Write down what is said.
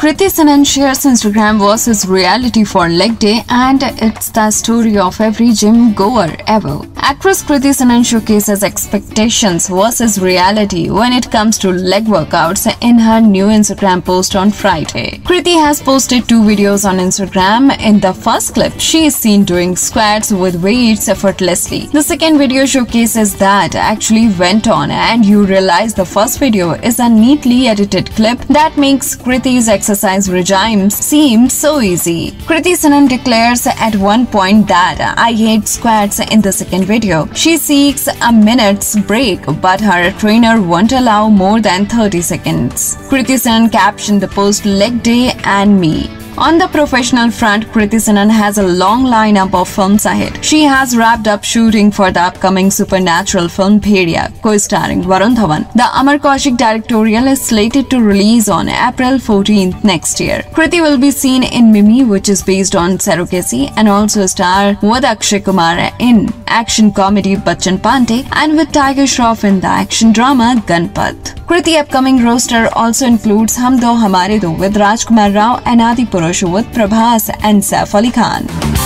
Kriti Sanon shares Instagram versus reality for leg day, and it's the story of every gym goer ever. Actress Kriti Sanon showcases expectations versus reality when it comes to leg workouts in her new Instagram post on Friday. Kriti has posted two videos on Instagram. In the first clip, she is seen doing squats with weights effortlessly. The second video showcases that actually went on, and you realize the first video is a neatly edited clip that makes Kriti's exercise regime seems so easy. Kriti Sanon declares at one point that "I hate squats" in the second video. She seeks a minute's break, but her trainer won't allow more than 30 seconds. Kriti Sanon captioned the post "Leg Day and Me." On the professional front, Kriti Sanon has a long lineup of films ahead. She has wrapped up shooting for the upcoming supernatural film Bhediya, co-starring Varun Dhawan. The Amar Kaushik directorial is slated to release on April 14th next year. Kriti will be seen in Mimi, which is based on surrogacy, and also star with Akshay Kumar in action comedy Bachchan Pandey and with Tiger Shroff in the action drama Ganpath. Kriti's upcoming roster also includes Hum Do Hamare Do with Rajkumar Rao and Adi Purush with Prabhas and Saif Ali Khan.